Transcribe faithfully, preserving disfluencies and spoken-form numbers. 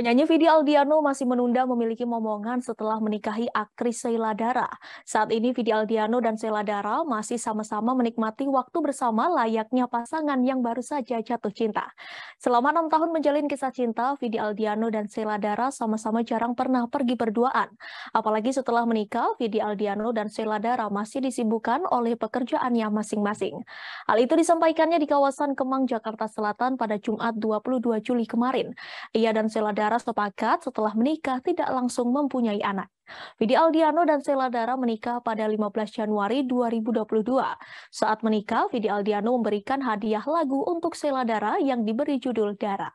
Penyanyi Vidi Aldiano masih menunda memiliki momongan setelah menikahi aktris Sheila Dara. Saat ini Vidi Aldiano dan Sheila Dara masih sama-sama menikmati waktu bersama layaknya pasangan yang baru saja jatuh cinta. Selama enam tahun menjalin kisah cinta, Vidi Aldiano dan Sheila Dara sama-sama jarang pernah pergi berduaan. Apalagi setelah menikah, Vidi Aldiano dan Sheila Dara masih disibukkan oleh pekerjaannya masing-masing. Hal itu disampaikannya di kawasan Kemang, Jakarta Selatan pada Jumat dua puluh dua Juli kemarin. Ia dan Sheila Dara sepakat setelah menikah tidak langsung mempunyai anak. Vidi Aldiano dan Sheila Dara menikah pada lima belas Januari dua ribu dua puluh dua. Saat menikah, Vidi Aldiano memberikan hadiah lagu untuk Sheila Dara yang diberi judul Dara.